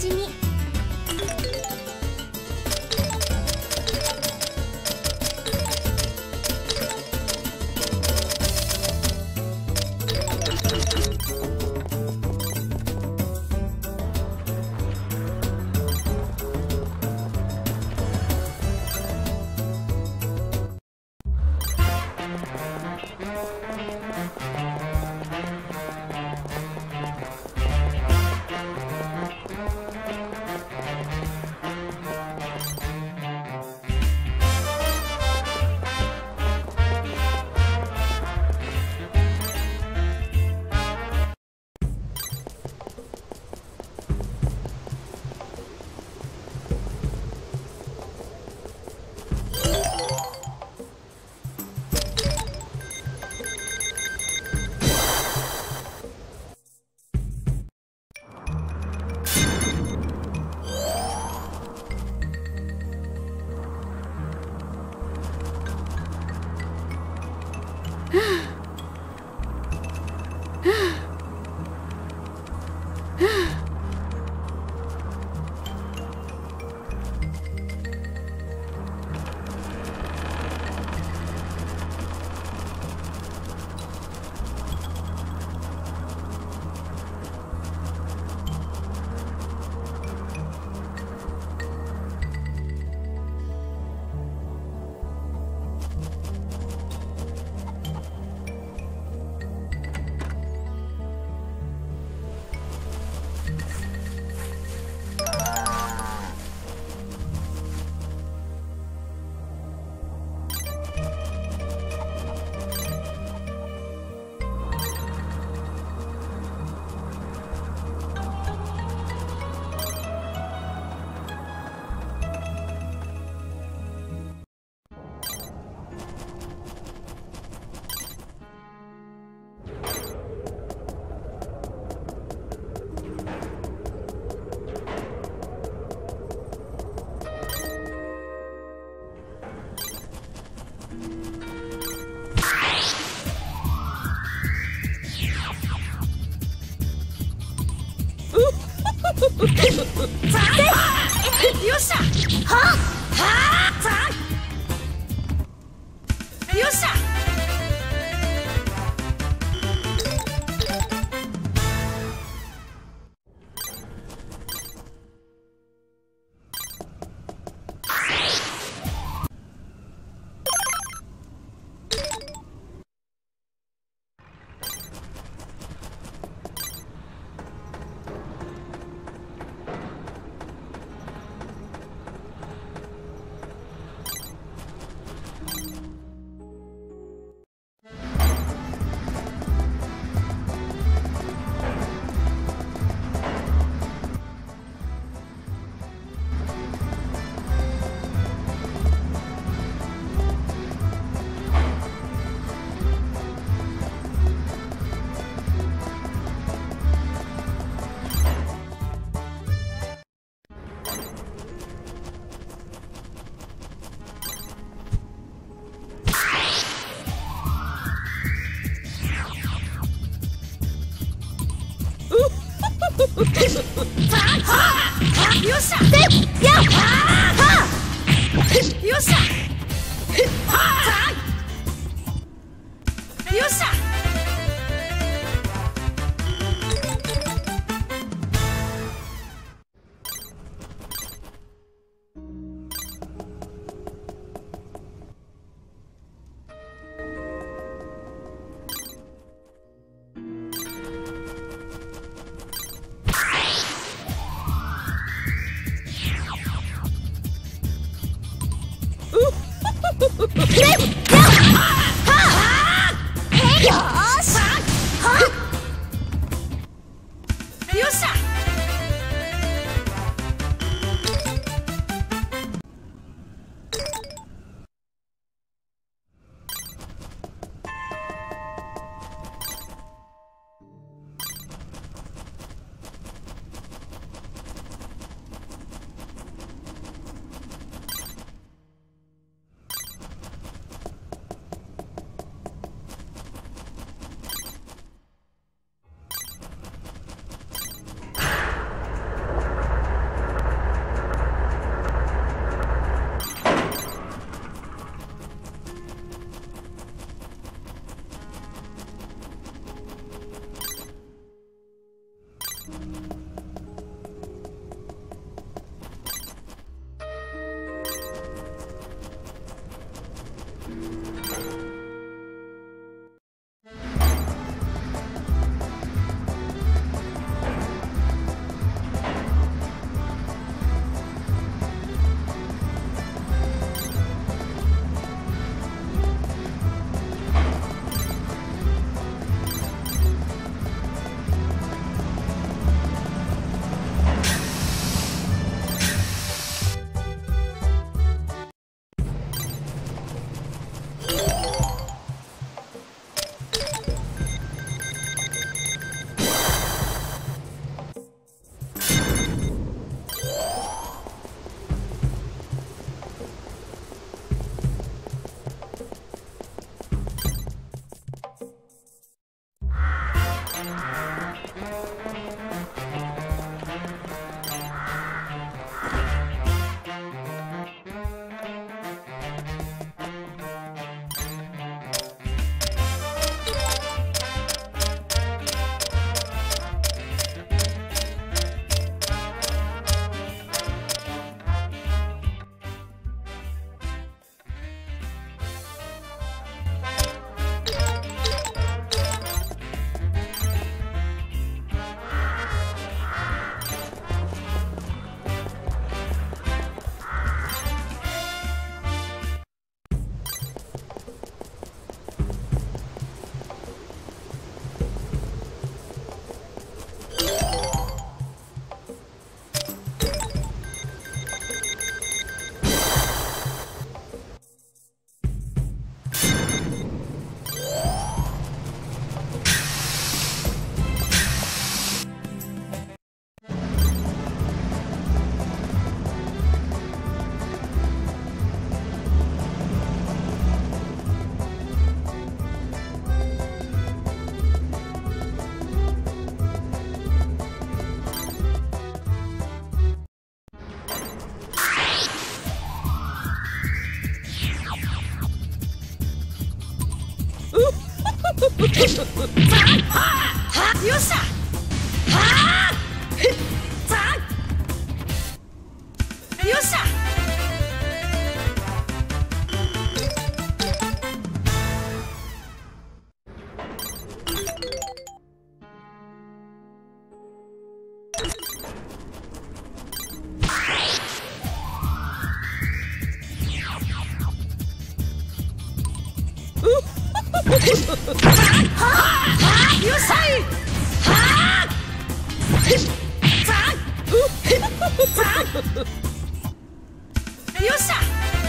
事に。よっしゃ